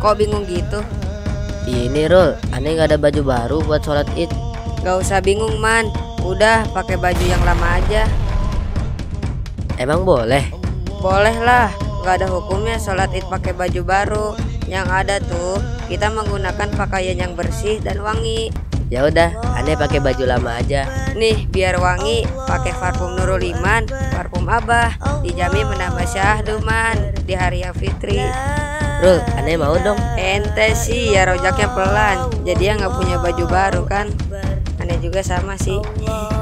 Kok bingung gitu? Ini Rul, aneh gak ada baju baru buat sholat id. Gak usah bingung Man, udah pakai baju yang lama aja. Emang boleh? Boleh lah, gak ada hukumnya sholat id pakai baju baru. Yang ada tuh kita menggunakan pakaian yang bersih dan wangi. Ya udah, aneh pakai baju lama aja. Nih biar wangi, pakai parfum Nurul Iman, parfum Abah, dijamin menambah syahdu Man di hari yang fitri. Rul, aneh mau dong. Ente sih ya rojaknya pelan, jadi ya nggak punya baju baru kan. Aneh juga sama sih.